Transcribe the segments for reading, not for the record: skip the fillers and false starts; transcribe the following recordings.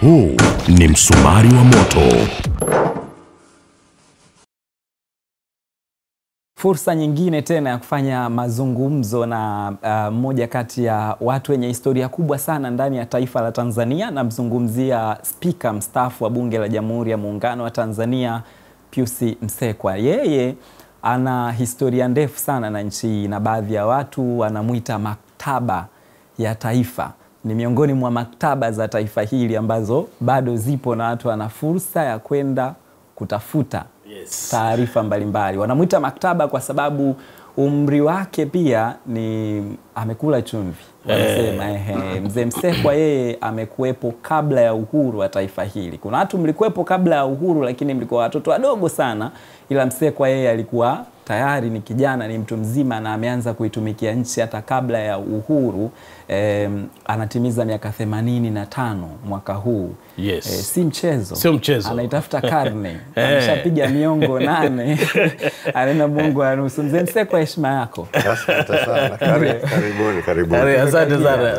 Huu ni msumari wa moto. Fursa nyingine tena ya kufanya mazungumzo na moja kati ya watu wenye historia kubwa sana ndani ya taifa la Tanzania, na mzungumzia speaker mstaafu wa bunge la Jamhuri ya Muungano wa Tanzania, Pius Msekwa. Yeye ana historia ndefu sana na nchi, na baadhi ya watu wanamuita maktaba ya taifa. Ni miongoni mwa maktaba za taifa hili ambazo bado zipo na watu wana fursa ya kwenda kutafuta taarifa mbalimbali. Wanamuita maktaba kwa sababu umri wake pia ni amekula chumvi. Wanasema Mzee Msekwa yeye amekuepo kabla ya uhuru wa taifa hili. Kuna watu mlikuepo kabla ya uhuru lakini mlikuwa watoto wadogo sana, ila Msekwa yeye alikuwa tayari ni kijana, ni mtu mzima, na ameanza kuitumikia nchi hata kabla ya uhuru. Anatimiza miaka 85 mwaka huu. Si mchezo. Sio mchezo. Anaitafuta karne. Ameshapiga miongo 8. Alena Mungu anusu. Mzee Msekwa, heshima yako. Asante sana. Karibuni, karibuni. Asante sana.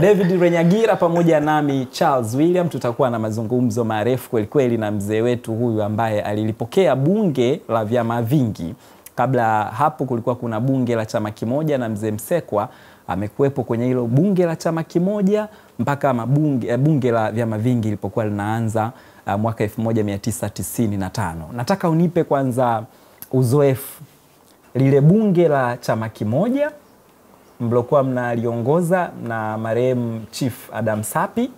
David Renyagira pamoja nami Charles William tutakuwa na mazungumzo marefu kweli kweli na mzee wetu huyu ambaye alilipokea bunge la vyama vingi. Kabla hapo kulikuwa kuna bunge la chama kimoja, na Mzee Msekwa amekuepo kwenye hilo bunge la chama kimoja mpaka bunge la vyama vingi ilipokuwa linaanza mwaka 1995. Nataka unipe kwanza uzoefu lile bunge la chama kimoja mlokuwa mnaliongoza na marehemu Chief Adam Sapi,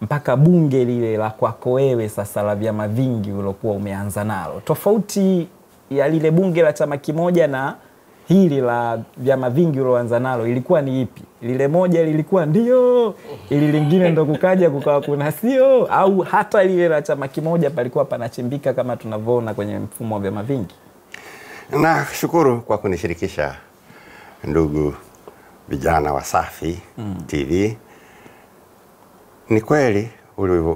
mpaka bunge lile la kwako wewe sasa la vyama vingi ulokuwa umeanza nalo. Tofauti ya lile bunge la chama kimoja na hili la vyama vingi uloanza nalo ilikuwa ni ipi? Lile moja lilikuwa ndio, ili lingine ndo kukaja kukawa kuna sio, au hata lile la chama kimoja palikuwa panachimbika kama tunavyoona kwenye mfumo wa vyama vingi? Na shukuru kwa kunishirikisha ndugu vijana wa Safi TV. Ni kweli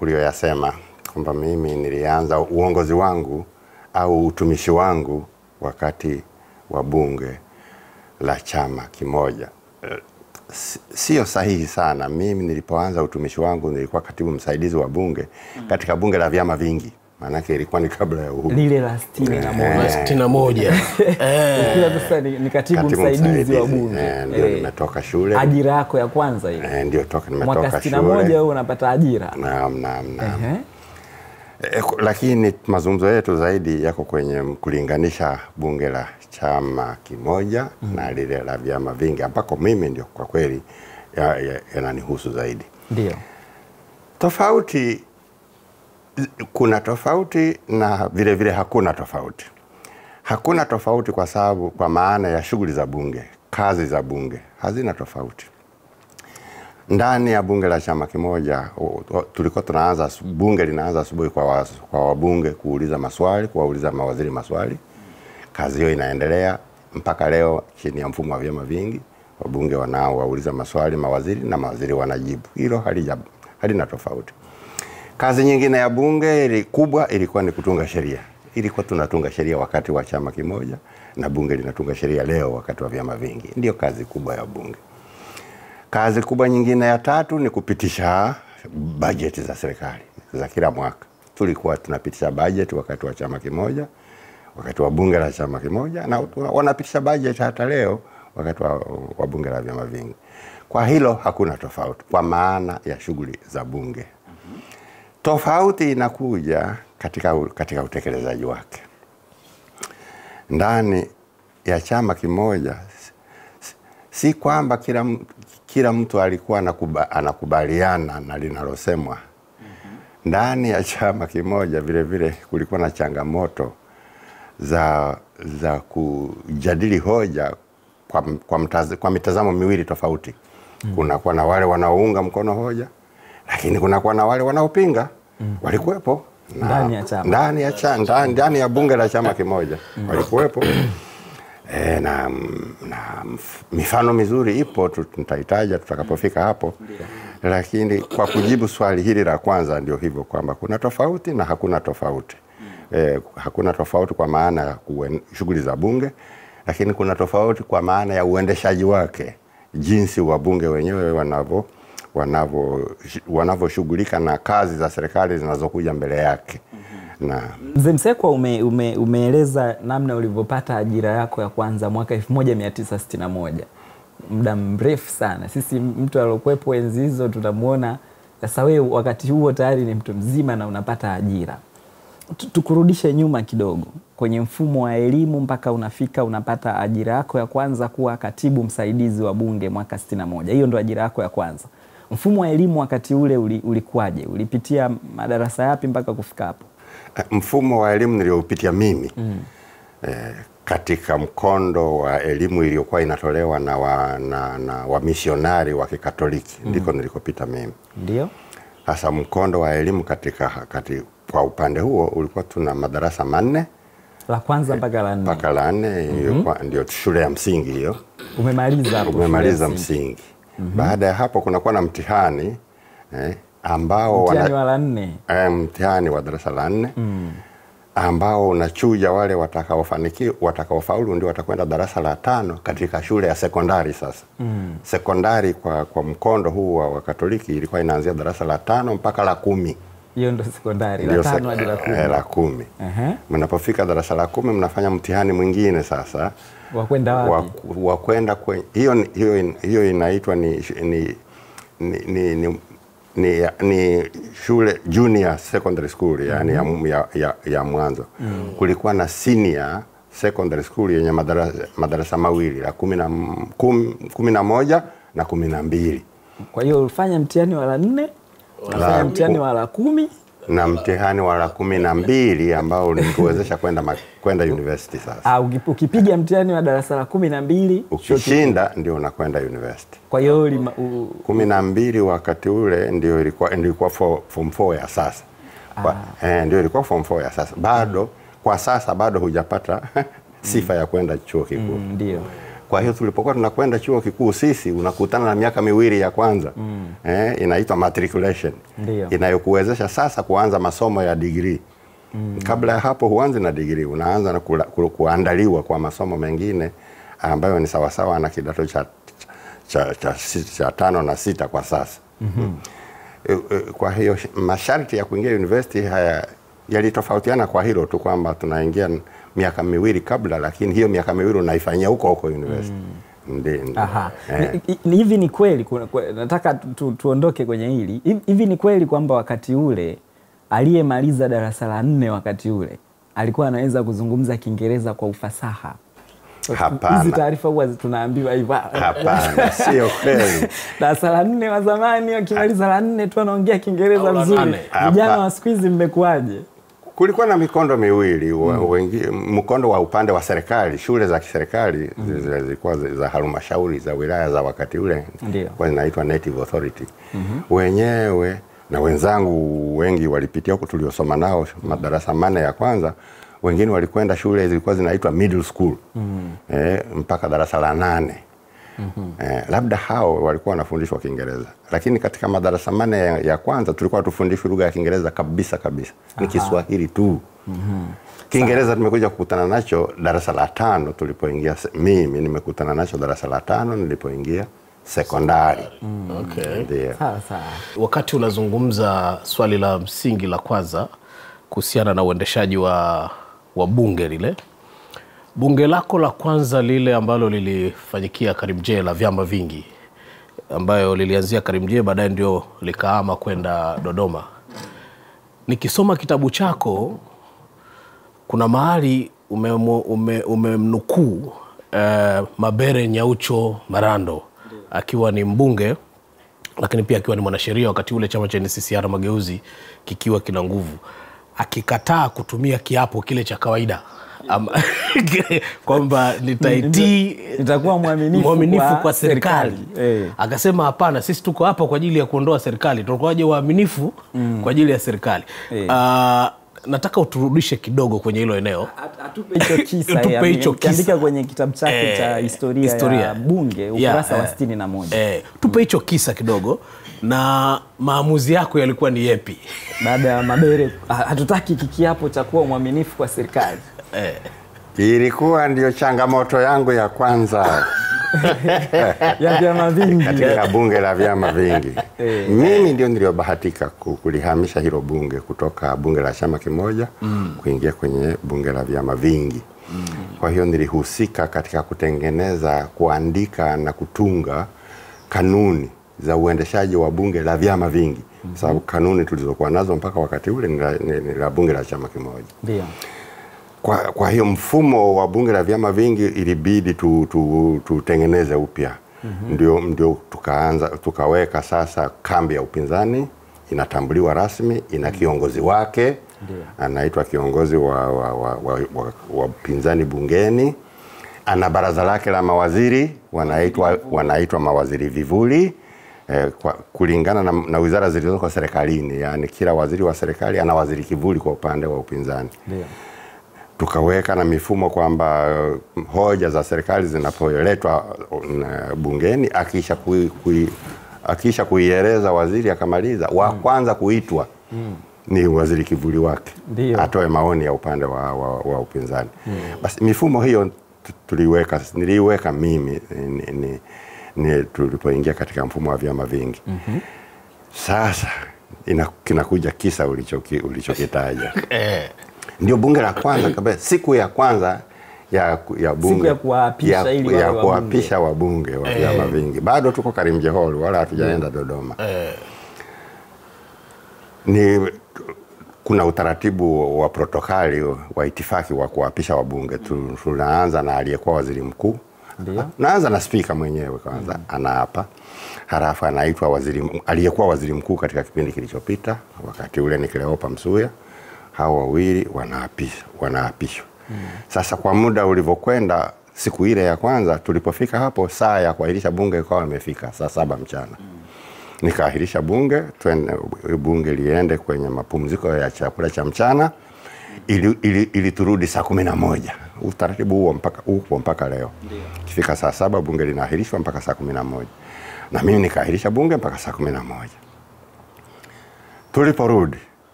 ulioyasema kwamba mimi nilianza uongozi wangu au utumishi wangu wakati wa bunge la chama kimoja. Sio sahihi sana. Mimi nilipoanza utumishi wangu nilikuwa katibu msaidizi wa bunge katika bunge la vyama vingi. Maana yake ilikuwa ni kabla ya uhuru. Lile la 61. Ni katibu msaidizi wa bunge. Ndio nimetoka shule. Ajira yako ya kwanza ile. Ndio toka nimetoka shule. Mwaka 61 unapata ajira. Naam. Lakini mazungumzo yetu zaidi yako kwenye kulinganisha bunge la chama kimoja na lile la vyama vingi, ambako mimi ndio kwa kweli yananihusu zaidi. Ndio. Tofauti, kuna tofauti na vile vile hakuna tofauti. Hakuna tofauti kwa sababu, kwa maana ya shughuli za bunge, kazi za bunge, hazina tofauti. Ndani ya bunge la chama kimoja tulikuwa tunaanza, bunge linaanza asubuhi kwa wabunge kuuliza maswali, kuuliza mawaziri maswali. Kazi hiyo inaendelea mpaka leo chini ya mfumo wa vyama vingi. Wabunge wanao wauliza maswali mawaziri na mawaziri wanajibu. Hilo halina tofauti. Kazi nyingine ya bunge kubwa ilikuwa ni kutunga sheria. Ilikuwa tunatunga sheria wakati wa chama kimoja, na bunge linatunga sheria leo wakati wa vyama vingi. Ndio kazi kubwa ya bunge. Kazi kubwa nyingine ya tatu ni kupitisha bajeti za serikali za kila mwaka. Tulikuwa tunapitisha bajeti wakati wa chama kimoja, wakati wa bunge la chama kimoja, na wanapitisha bajeti hata leo wakati wa bunge la vyama vingi. Kwa hilo hakuna tofauti kwa maana ya shughuli za bunge. Tofauti inakuja katika utekelezaji wake. Ndani ya chama kimoja si kwamba kila mtu alikuwa anakubaliana na linalosemwa. Ndani ya chama kimoja vile vile kulikuwa na changamoto za kujadili hoja kwa mitazamo miwili tofauti. Kuna kwa na wale wanaounga mkono hoja, lakini kuna kwa na wale wanaopinga. Walikuwepo ndani ya bunge la chama kimoja. Walikuwepo. Na mifano mizuri ipo, tutahitaja tutakapofika hapo. Lakini kwa kujibu swali hili la kwanza, ndio hivyo kwamba kuna tofauti na hakuna tofauti. Hakuna tofauti kwa maana ya shughuli za bunge, lakini kuna tofauti kwa maana ya uendeshaji wake, jinsi wabunge wenyewe wanavyo wanavyoshughulika na kazi za serikali zinazokuja mbele yake. Na Mzee Msekwa umeeleza namna ulivyopata ajira yako ya kwanza mwaka 1961. Muda mrefu sana. Sisi mtu aliyekuwepo enzi hizo tunamuona sasa wewe wakati huo tayari ni mtu mzima na unapata ajira. Tukurudishe nyuma kidogo kwenye mfumo wa elimu mpaka unafika unapata ajira yako ya kwanza kuwa katibu msaidizi wa bunge mwaka 61. Hiyo ndo ajira yako ya kwanza. Mfumo wa elimu wakati ule ulikuwaje? Ulipitia madarasa yapi mpaka kufika hapo? Mfumo wa elimu niliopitia mimi katika mkondo wa elimu iliyokuwa inatolewa na wa misionari wa Kikatoliki ndiko nilikopita mimi. Ndio. Hasa mkondo wa elimu katika kwa upande huo ulikuwa tuna madarasa manne. La kwanza mpaka la nne. Mpaka la nne ndio shule ya msingi hiyo. Umemaliza hapo. Umemaliza msingi. Baada ya hapo kuna kuwa na mtihani ambao mtihani wa darasa la nne ambao unachuja wale watakaofanikiwa watakaofaulu ndio watakwenda darasa la tano katika shule ya sekondari sasa. Sekondari kwa mkondo huu wa Katoliki ilikuwa inaanzia darasa la 5 mpaka la 10. Hiyo ndio sekondari la 5 hadi la 10. La 10. Mnapofika darasa la 10 mnafanya mtihani mwingine sasa wa kwenda wapi? Wa kwenda hiyo inaitwa ni shule junior secondary school yani ya mwanzo. Kulikuwa na senior secondary school yenye madarasa mawili la 11 na 12. Kwa hiyo ulifanya mtihani wa la 4, ulifanya mtihani wa la 10 na mtihani wa la 12 ambao ulituwezesha kwenda university sasa. Ukipiga mtihani wa darasa la 12 ukishinda ndio unakwenda university. Kwa hiyo 12 wakati ule ndio ilikuwa form 4 ya sasa. Ndio ilikuwa form 4 ya sasa. Bado kwa sasa bado hujapata sifa ya kwenda chuo kikuu. Ndio. Kwa hiyo tulipokuwa tunakwenda chuo kikuu sisi unakutana na miaka miwili ya kwanza inaitwa matriculation inayokuwezesha sasa kuanza masomo ya degree. Kabla ya hapo huanzi na degree, unaanza na kuandaliwa kwa masomo mengine ambayo ni sawasawa na kidato cha 5 na 6 kwa sasa. Kwa hiyo masharti ya kuingia university haya yalitofautiana kwa hilo tu kwamba tunaingia miaka miwili kabla, lakini hiyo miaka miwili unaifanyia huko university. Hivi ni kweli, nataka tuondoke kwenye hili. Hivi ni kweli kwamba wakati ule aliyemaliza darasa la 4 wakati ule alikuwa anaweza kuzungumza Kiingereza kwa ufasaha? Hapana. Hizi taarifa huwa tunaambiwa hivyo. Hapana, sio kweli. Darasa la 4 wa zamani akimaliza la 4 tu anaongea Kiingereza vizuri. Vijana wa siku hizi mmekuaje? Kulikuwa na mikondo miwili, mkondo wa upande wa serikali, shule za kiserikali zilikuwa za halmashauri za wilaya za wakati ule kwa inaitwa native authority. Wenyewe na wenzangu wengi walipitia huko tuliosoma nao madarasa 4 ya kwanza, wengine walikwenda shule zilikuwa zinaitwa middle school mpaka darasa la 8. Labda hao walikuwa wanafundishwa Kiingereza, lakini katika madarasa 8 ya kwanza tulikuwa tufundishwe lugha ya Kiingereza kabisa kabisa. Ni Kiswahili tu. Kiingereza tumekuja kukutana nacho darasa la 5 tulipoingia. Mimi nimekutana nacho darasa la 5 nilipoingia sekondari. Okay. Sasa wakati unazungumza swali la msingi la kwanza kuhusiana na uendeshaji wa bunge lile, bunge lako la kwanza lile ambalo lilifanyikia Karimjee la vyama vingi, ambayo lilianzia Karimjee baadaye ndio likaama kwenda Dodoma. Nikisoma kitabu chako kuna mahali umemnukuu Mabere Nyaucho Marando akiwa ni mbunge lakini pia akiwa ni mwanasheria wakati ule chama cha NCCR Mageuzi kikiwa kina nguvu, akikataa kutumia kiapo kile cha kawaida kwamba nitakuwa mwaminifu kwa serikali. Akasema hapana, sisi tuko hapa kwa ajili ya kuondoa serikali, tunakuaje waaminifu kwa ajili ya serikali. Nataka uturudishe kidogo kwenye hilo eneo. Atupe hicho kisa. Atupe hicho kisa. Andika kwenye kitabu chake cha historia ya bunge ukurasa wa 61. Tupe hicho kisa kidogo na maamuzi yako yalikuwa ni yapi baada ya Mabere hatutaki kikiapo cha kuwa mwaminifu kwa serikali? Ilikuwa ndio changamoto yangu ya kwanza. ya vyama vingi. Katika bunge la vyama vingi. Mimi ndio niliobahatika kulihamisha hilo bunge kutoka bunge la chama kimoja kuingia kwenye bunge la vyama vingi. Kwa hiyo nilihusika katika kutengeneza, kuandika na kutunga kanuni za uendeshaji wa bunge la vyama vingi. Sababu kanuni tulizokuwa nazo mpaka wakati ule ni la bunge la chama kimoja. Ndio. Kwa hiyo mfumo wa bunge la vyama vingi ilibidi tutengeneze upya. Ndio tukaweka sasa kambi ya upinzani, inatambuliwa rasmi, ina kiongozi wake. Anaitwa kiongozi wa upinzani bungeni. Ana baraza lake la mawaziri, wanaitwa mawaziri vivuli. Kulingana na wizara zilizoko serikalini, yani kila waziri wa serikali ana waziri kivuli kwa upande wa upinzani. Ndio. Tukaweka na mifumo kwamba hoja za serikali zinapoletwa bungeni, akisha kuieleza waziri akamaliza, wa kwanza kuitwa ni waziri kivuli wake, atoe maoni ya upande wa upinzani. Basi mifumo hiyo niliweka mimi tulipoingia katika mfumo wa vyama vingi. Sasa kinakuja kisa ulichokitaja. Ndio bunge la kwanza kabisa, siku ya kwanza ya bunge, siku ya kuapisha wabunge wa vyama vingi. Bado tuko Karimjee Hall, wala hatujaenda Dodoma. Kuna utaratibu wa protokali wa itifaki wa kuapisha wabunge. Tunaanza na aliyekuwa waziri mkuu. Naanza na spika mwenyewe kwanza, anaapa. Halafu anaitwa aliyekuwa waziri mkuu katika kipindi kilichopita, wakati ule ni Cleopatra Msuya. Hawa wawili wanaapishwa. Sasa kwa muda ulivyokwenda, siku ile ya kwanza tulipofika hapo, saa ya kuahirisha bunge ikawa imefika saa 7 mchana. Nikaahirisha bunge, bunge liende kwenye mapumziko ya chakula cha mchana, ili turudi saa 11. Utaratibu huo upo mpaka leo. Kifika saa 7 bunge linaahirishwa mpaka saa 11. Na mimi nikaahirisha bunge mpaka saa 11. Tuliporudi,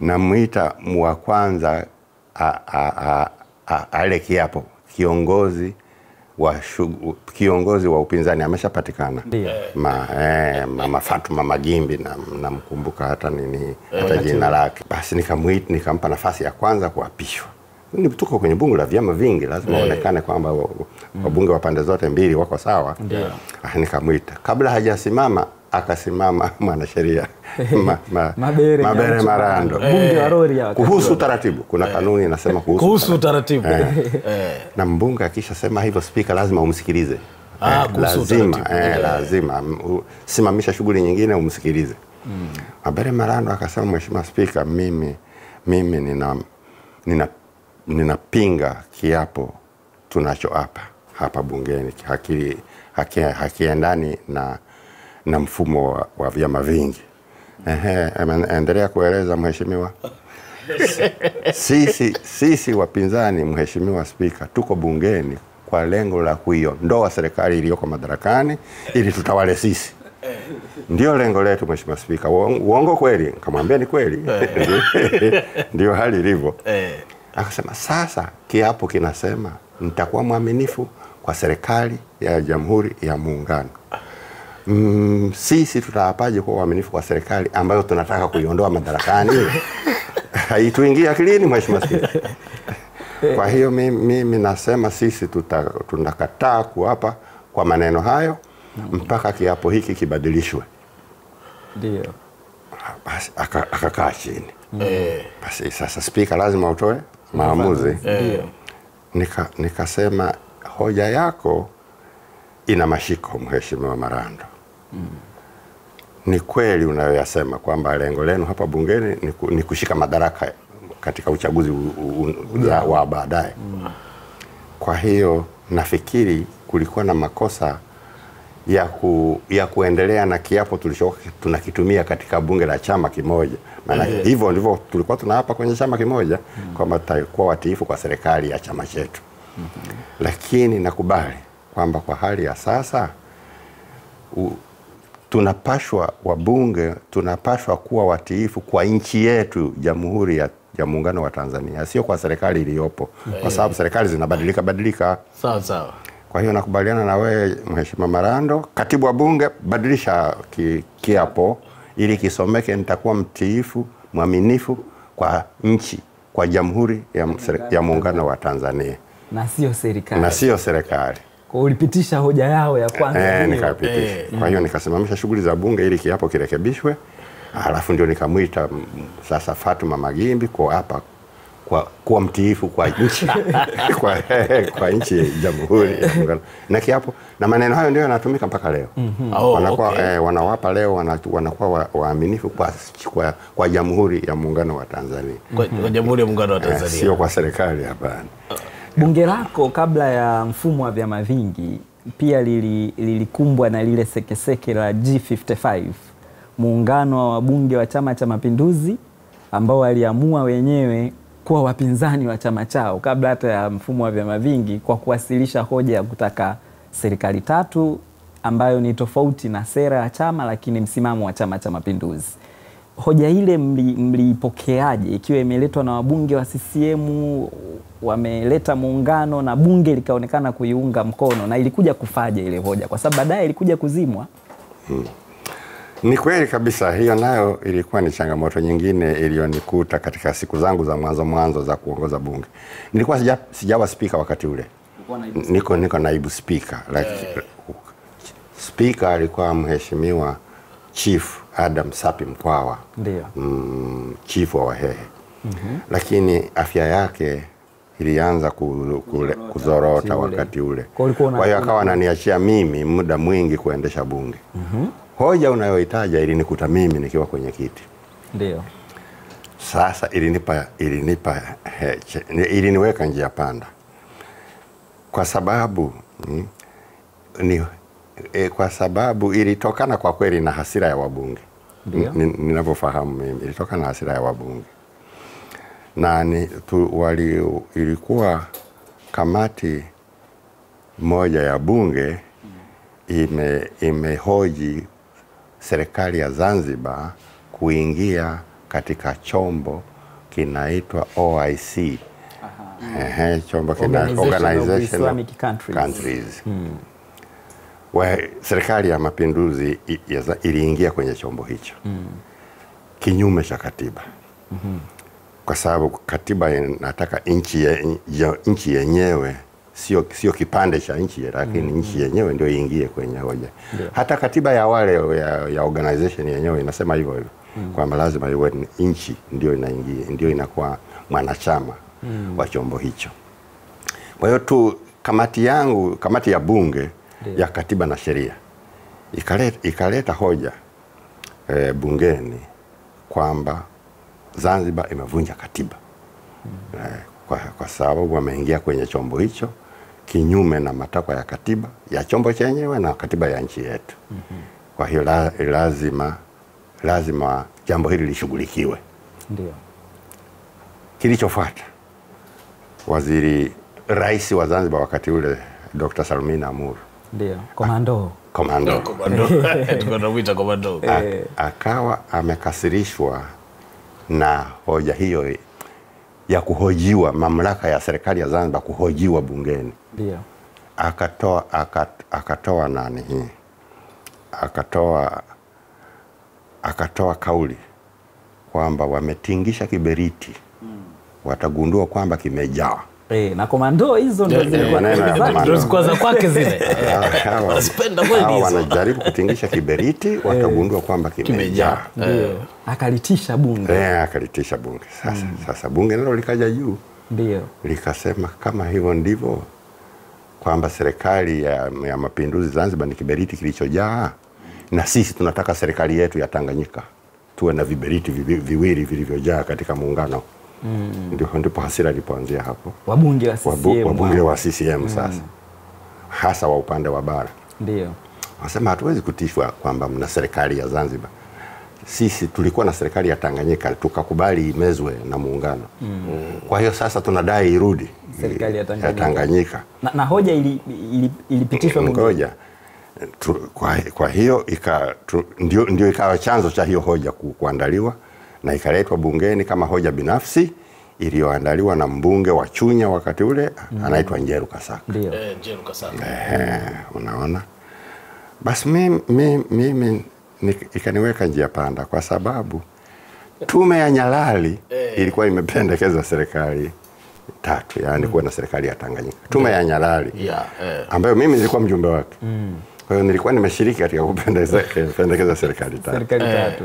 namuita wa kwanza ale kiapo, kiongozi wa upinzani ameshapatikana. Mama Fatuma Majimbi, namkumbuka hata jina lake. Basi nikamuita, nikampa nafasi ya kwanza kuapishwa. Tuko kwenye bunge la vyama vingi, lazima uonekane kwamba wabunge wa pande zote mbili wako sawa. Nikamuita, kabla hajasimama akasimama mwanasheria Mabere Marando, bunge wa Rori, kuhusu taratibu. Kuna kanuni inasema kuhusu taratibu. Na mbunge akisha sema hivyo, speaker lazima umsikilize. Lazima simamisha shughuli nyingine umsikilize. Mabere Marando akasema, mheshimiwa speaker, mimi ninapinga kiapo tunachoapa hapa bungeni, hakiendani na mfumo wa vyama vingi. Endelea kueleza mheshimiwa. Sisi wapinzani, mheshimiwa spika, tuko bungeni kwa lengo la kuiondoa serikali iliyoko madarakani ili tutawale sisi. Ndio lengo letu mheshimiwa spika. Uongo kweli? Kamwambia ni kweli. Ndio hali ilivyo. Akasema, sasa kiapo kinasema nitakuwa mwaminifu kwa serikali ya Jamhuri ya Muungano. Sisi tutaapaje kuwa waaminifu kwa serikali ambayo tunataka kuiondoa madarakani? Haituingia akilini mheshimiwa spika. Kwa hiyo mimi nasema sisi tunakataa kuapa kwa maneno hayo mpaka kiapo hiki kibadilishwe. Ndio. Basi akakaa chini. Basi sasa spika lazima utoe maamuzi. Nikasema hoja yako ina mashiko mheshimiwa Marando. Ni kweli unayoyasema kwamba lengo lenu hapa bungeni ni kushika madaraka katika uchaguzi wa baadaye. Kwa hiyo nafikiri kulikuwa na makosa ya kuendelea na kiapo tunakitumia katika bunge la chama kimoja. Maana hivyo ndivyo tulikuwa tunaapa kwenye chama kimoja, kwamba tutakuwa watiifu kwa serikali ya chama chetu. Lakini nakubali kwamba kwa hali ya sasa tunapashwa kuwa watiifu kwa nchi yetu Jamhuri ya Muungano wa Tanzania, sio kwa serikali iliyopo, kwa sababu serikali zinabadilika. Sawa sawa. Kwa hiyo nakubaliana na wewe Mheshimiwa Marando, katibu wa bunge badilisha kiapo ili kisomeke nitakuwa mtiifu, mwaminifu kwa nchi, kwa Jamhuri ya Muungano wa Tanzania. Na sio serikali. Na sio serikali. Kwa ulipitisha hoja yao ya kwanza. Nikapitisha. Kwa hiyo nikasimamisha shughuli za bunge ili kiapo kirekebishwe. Alafu ndio nikamuita sasa Fatuma Majimbi kwa hapa kwa mtiifu kwa nchi kwa nchi Jamhuri ya Muungano. Na kiapo na maneno hayo ndio yanatumika mpaka leo. Wanawapa leo wanakuwa waaminifu kwa Jamhuri ya Muungano wa Tanzania. Kwa Jamhuri ya Muungano wa Tanzania. Sio kwa serikali hapana. Bunge lako kabla ya mfumo wa vyama vingi pia lilikumbwa na lile sekeseke la G55, muungano wa wabunge wa Chama cha Mapinduzi ambao waliamua wenyewe kuwa wapinzani wa chama chao kabla hata ya mfumo wa vyama vingi, kwa kuwasilisha hoja ya kutaka serikali tatu ambayo ni tofauti na sera ya chama lakini msimamo wa Chama cha Mapinduzi. Hoja ile mlipokeaje ikiwa imeletwa na wabunge wa CCM, wameleta muungano na bunge likaonekana kuiunga mkono, na ilikuja kufaje ile hoja kwa sababu baadaye ilikuja kuzimwa? Ni kweli kabisa, hiyo nayo ilikuwa ni changamoto nyingine iliyonikuta katika siku zangu za mwanzo za kuongoza bunge. Nilikuwa sijawa speaker wakati ule. Niko naibu speaker. Speaker alikuwa Mheshimiwa Chief Adam Sapi Mkwawa. Ndio. Chief wa Wahehe. Lakini afya yake ilianza kuzorota wakati ule. Kwa hiyo akawa ananiachia mimi muda mwingi kuendesha bunge. Hoja unayoitaja ilinikuta mimi nikiwa kwenye kiti. Ndio. Sasa iliniweka njia panda. Kwa sababu ilitokana kwa kweli na hasira ya wabunge. Ndio. Ninavyofahamu mimi ilitokana na hasira ya wabunge. Na ilikuwa kamati moja ya bunge imehoji serikali ya Zanzibar kuingia katika chombo kinaitwa OIC. Chombo kinaitwa Organization of Islamic Countries. Serikali ya Mapinduzi iliingia kwenye chombo hicho. Kinyume cha katiba. Kwa sababu katiba inataka nchi yenyewe, sio kipande cha nchi lakini nchi yenyewe ndio iingie kwenye hoja. Hata katiba ya wale ya organization yenyewe inasema hivyo hivyo. Kwamba lazima iwe nchi ndio inaingia, ndio inakuwa mwanachama wa chombo hicho. Kwa hiyo tu kamati ya bunge ya katiba na sheria ikaleta hoja bungeni kwamba Zanzibar imevunja katiba. Kwa sababu wameingia kwenye chombo hicho kinyume na matakwa ya katiba ya chombo chenyewe na katiba ya nchi yetu. Kwa hiyo lazima jambo hili lishughulikiwe. Ndio. Kilichofuata, rais wa Zanzibar wakati ule Dr. Salmina Amuru. Ndio. Komando. Tunamuita komando. Akawa amekasirishwa na hoja hiyo ya kuhojiwa mamlaka ya serikali ya Zanzibar kuhojiwa bungeni. Ndio. Akatoa kauli kwamba wametingisha kiberiti. Watagundua kwamba kimejaa. Na komando hizo ndio zilikuwa. Ndio kwanza kwake zile. Asipenda kweli hizo. Wanajaribu kutingisha kiberiti, watagundua kwamba kimejaa. Akalitisha bunge. Akalitisha bunge. Sasa bunge nalo likaja juu. Ndio. Likasema kama hivyo ndivyo, kwamba serikali ya Mapinduzi Zanzibar ni kiberiti kilichojaa, na sisi tunataka serikali yetu ya Tanganyika tuwe na viberiti viwili vilivyojaa katika muungano. Ndipo hasira ilipoanzia hapo. Wabunge wa CCM sasa. Hasa wa upande wa bara. Ndio. Wasema hatuwezi kutishwa kwamba mna serikali ya Zanzibar. Sisi tulikuwa na serikali ya Tanganyika tukakubali imezwe na muungano. Kwa hiyo sasa tunadai irudi serikali ya Tanganyika. Na hoja ilipitishwa mgoja. Kwa hiyo ndio ikawa chanzo cha hiyo hoja kuandaliwa na ikaletwa bungeni kama hoja binafsi iliyoandaliwa na mbunge wa Chunya wakati ule anaitwa Jeruka Saka. Ndio. Jeruka Saka. Unaona? Basi mimi ikaniweka njia panda kwa sababu tume ya Nyalali ilikuwa imependekeza serikali tatu, yaani kuwa na serikali ya Tanganyika. Tume ya Nyalali ambayo mimi nilikuwa mjumbe wake. Kwa hiyo nilikuwa nimeshiriki katika kupendekeza serikali tatu. Serikali tatu.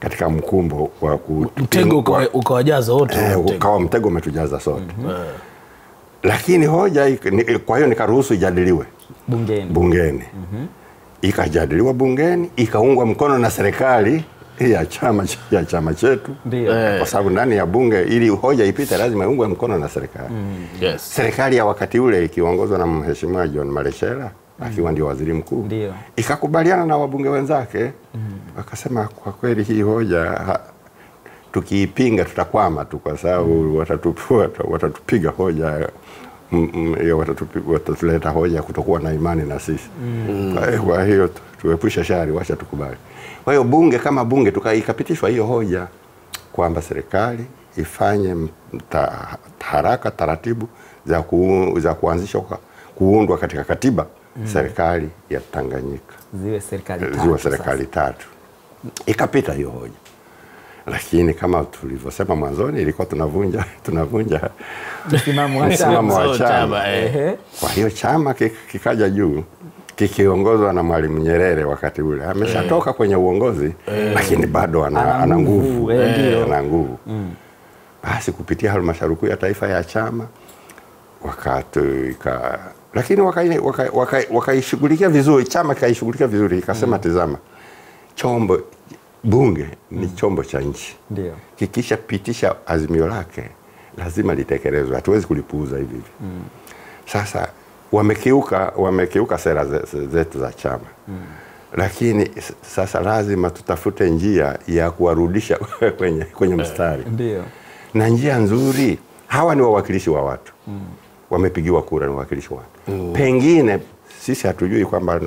katika mkumbo wa mtego ukawajaza wote. Ukawa mtego umetujaza sote. Lakini hoja, kwa hiyo nikaruhusu ijadiliwe bungeni. Ikajadiliwa bungeni, ikaungwa mkono na serikali ya chama chetu. Kwa sababu ndani ya bunge ili hoja ipite lazima iungwe mkono na serikali. Serikali ya wakati ule ikiongozwa na Mheshimiwa John Malecela akiwa ndio waziri mkuu. Ikakubaliana na wabunge wenzake, wakasema kwa kweli hii hoja tukiipinga tutakwama tu kwa sababu watatupiga hoja watatuleta hoja kutokuwa na imani na sisi. Kwa hiyo tuepusha shari, wacha tukubali. Kwa hiyo bunge kama bunge ikapitishwa hiyo hoja kwamba serikali ifanye haraka taratibu za kuanzisha kuundwa katika katiba serikali ya Tanganyika. Ziwe serikali tatu. Ikapita hiyo hoja. Lakini kama tulivyosema mwanzoni ilikuwa tunavunja msimamo wa chama. Kwa hiyo chama kikaja juu kikiongozwa na Mwalimu Nyerere wakati ule. Ameshatoka kwenye uongozi lakini bado ana nguvu. Ana nguvu. Basi kupitia halmashauri kuu ya taifa ya chama lakini wakaishughulikia vizuri, chama kaishughulikia vizuri, ikasema tazama chombo bunge ni chombo cha nchi. Ndio. Kikisha pitisha azimio lake lazima litekelezwe. Hatuwezi kulipuuza hivi hivi. Sasa wamekiuka sera zetu za chama. Lakini sasa lazima tutafute njia ya kuwarudisha kwenye mstari. Ndio. Na njia nzuri, hawa ni wawakilishi wa watu. Wamepigiwa kura ni wawakilishi wa watu. Pengine sisi hatujui kwamba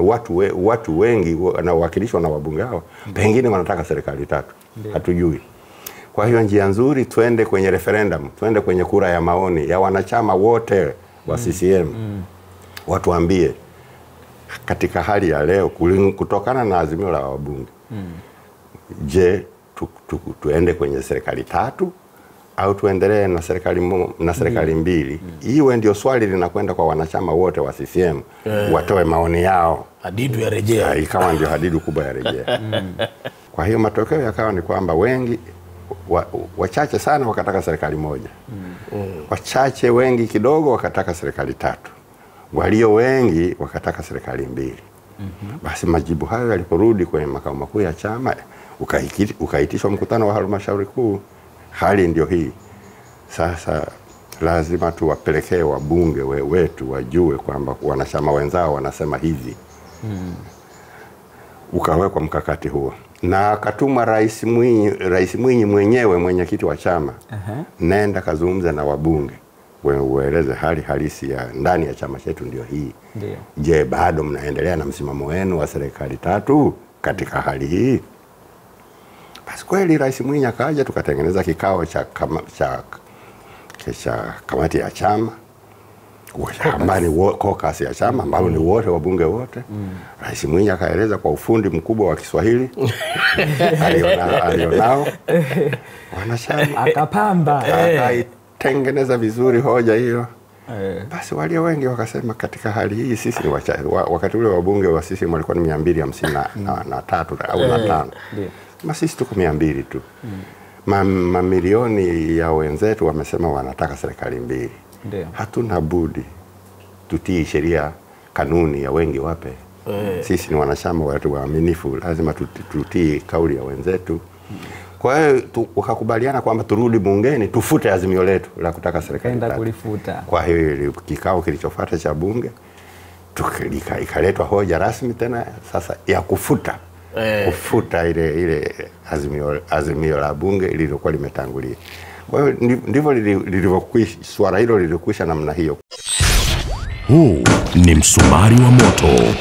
watu wengi wanaowakilishwa na wabunge hao pengine wanataka serikali tatu. Hatujui. Kwa hiyo njia nzuri twende kwenye referendum, twende kwenye kura ya maoni ya wanachama wote wa CCM. Watuambie katika hali ya leo kutokana na azimio la wabunge. Je, tuende kwenye serikali tatu au tuendelee na serikali mbili? Hiyo ndio swali linakwenda kwa wanachama wote wa CCM, watoe maoni yao. Hadidu ya rejea. Ikawa ndio hadidu kubwa ya rejea. Kwa hiyo matokeo yakawa ni kwamba wengi wachache sana wakataka serikali moja. Wachache wengi kidogo wakataka serikali tatu. Walio wengi wakataka serikali mbili. Basi majibu hayo yaliporudi kwenye makao makuu ya chama ukaitishwa mkutano wa halmashauri kuu. Hali ndio hii. Sasa lazima tuwapelekee wabunge wetu wajue kwamba wanachama wenzao wanasema hivi. Ukawekwa mkakati huo. Na akatumwa Rais Mwinyi mwenyewe mwenyekiti wa chama. Nenda kazungumza na wabunge. Ueleze hali halisi ya ndani ya chama chetu ndio hii. Je, bado mnaendelea na msimamo wenu wa serikali tatu katika hali hii? Basi kweli Rais Mwinyi akaja tukatengeneza kikao cha kamati ya chama, caucus ya chama ambao ni wote wabunge wote. Rais Mwinyi akaeleza kwa ufundi mkubwa wa Kiswahili alionao wanachama, akapamba akaitengeneza vizuri hoja hiyo. Basi walio wengi wakasema katika hali hii sisi wakati ule wabunge wa sisi walikuwa ni 253 au 5. Masisi tuko 200 tu. Mamilioni ya wenzetu wamesema wanataka serikali mbili. Hatuna budi tutii sheria, kanuni ya wengi wape. Sisi ni wanachama, watu waaminifu, lazima tutii kauli ya wenzetu. Kwa hiyo wakakubaliana kwamba turudi bungeni tufute azimio letu la kutaka serikali kwenda kulifuta. Kwa hiyo kikao kilichofuata cha bunge ikaletwa hoja rasmi tena sasa ya kufuta kufuta ile azimio la bunge lililokuwa limetangulia. Kwa hiyo ndivyo lilivyokuisha swala hilo, lilikwisha namna hiyo. Huu ni msumari wa moto.